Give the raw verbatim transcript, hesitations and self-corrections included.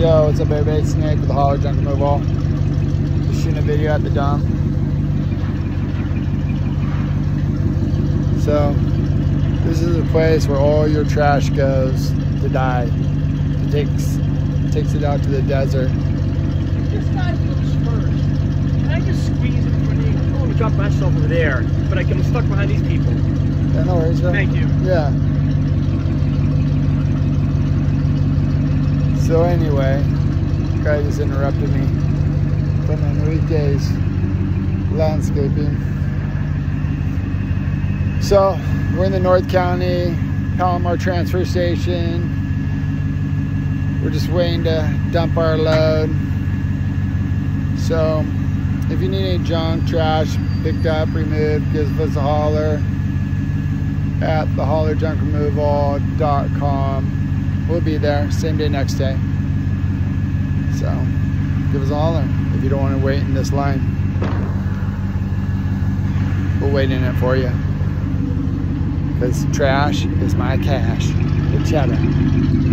Yo, what's up everybody? It's Nick with The Hauler Junk Removal. Just shooting a video at the dump. So, this is a place where all your trash goes to die. It takes, it takes it out to the desert. This guy looks first. Can I just squeeze it for me? I'm going to drop myself over there, but I can, I'm stuck behind these people. Yeah, no worries, bro. Thank you. Yeah. So anyway, the guy just interrupted me from Enrique's landscaping. So we're in the North County Palomar Transfer Station. We're just waiting to dump our load. So if you need any junk, trash, picked up, removed, give us a holler at the hauler junk removal dot com. We'll be there, same day, next day. So, give us a holler if you don't want to wait in this line. We'll wait in it for you. Because trash is my cash. It's cheddar.